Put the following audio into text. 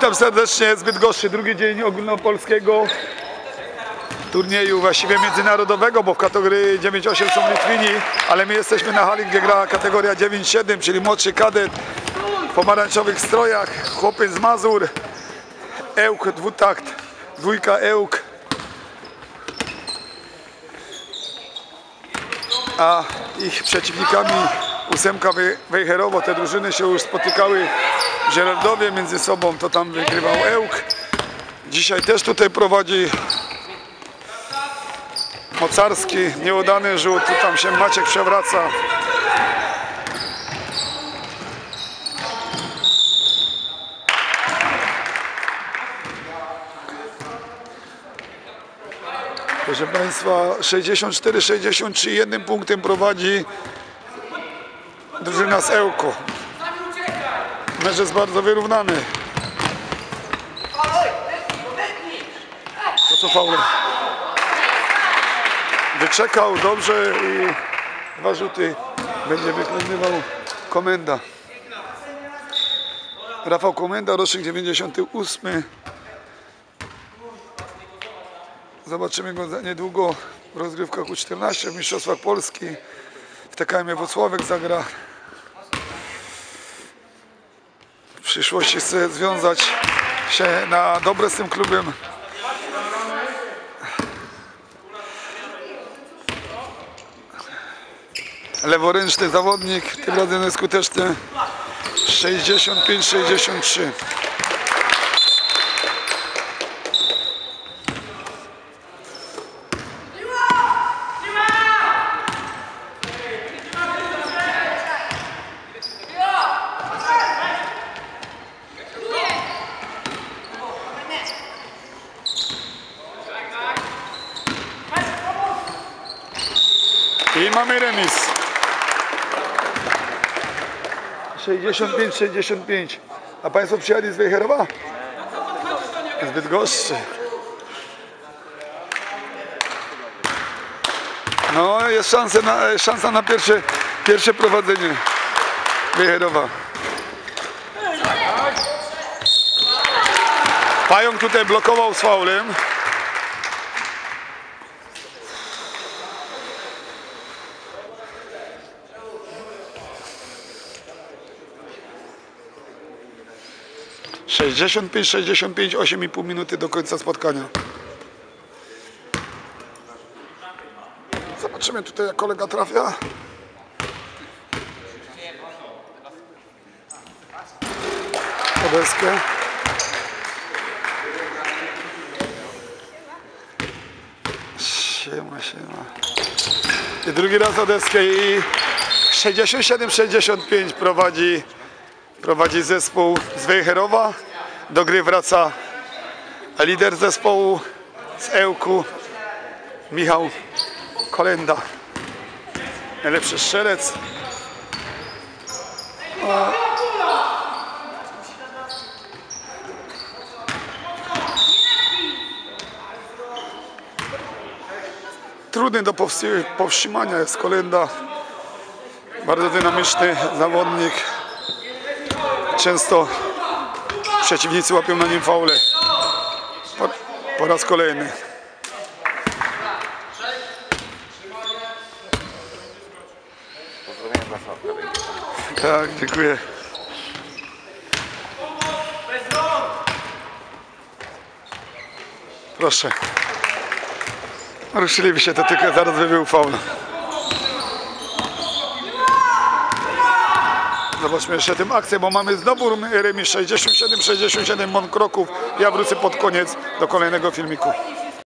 Witam serdecznie z Bydgoszczy, drugi dzień ogólnopolskiego turnieju właściwie międzynarodowego, bo w kategorii 9-8 są Litwini, ale my jesteśmy na hali, gdzie gra kategoria 9-7, czyli młodszy kadet w pomarańczowych strojach, chłopy z Mazur, Ełk, dwutakt, dwójka Ełk, a ich przeciwnikami ósemka Wejherowo. Te drużyny się już spotykały w Żerardowie między sobą, to tam wygrywał Ełk. Dzisiaj też tutaj prowadzi mocarski, nieudany rzut, tu tam się Maciek przewraca. Proszę Państwa, 64-63, jednym punktem prowadzi drużyna z Ełku. Mecz jest bardzo wyrównany. To są faule. Wyczekał dobrze i dwa rzuty będzie wykonywał Kolenda. Rafał Kolenda, rocznik 98. Zobaczymy go niedługo w rozgrywkach U14 w Mistrzostwach Polski. W Tekajmie Włocławek zagra. W przyszłości chce związać się na dobre z tym klubem. Leworęczny zawodnik, tym razem nieskuteczny, 65-63. I mamy remis. 65-65. A Państwo przyjechali z Wejherowa? Z Bydgoszczy. No, jest szansa na pierwsze prowadzenie Wejherowa. Pająk tutaj blokował z faulem. ...65-65, 8,5 minuty do końca spotkania. Zobaczymy tutaj, jak kolega trafia. Po deskę. Siema. I drugi raz o deskę i 67-65 prowadzi zespół z Wejherowa. Do gry wraca lider zespołu z Ełku, Michał Kolenda. Najlepszy strzelec. Trudny do powstrzymania jest Kolenda. Bardzo dynamiczny zawodnik. Często przeciwnicy łapią na nim faule. Po raz kolejny. Tak, dziękuję. Proszę. Ruszyliby się, to tylko zaraz by był faul. Zobaczmy jeszcze tę akcję, bo mamy znowu remis 67-67 Mon Kroków. Ja wrócę pod koniec do kolejnego filmiku.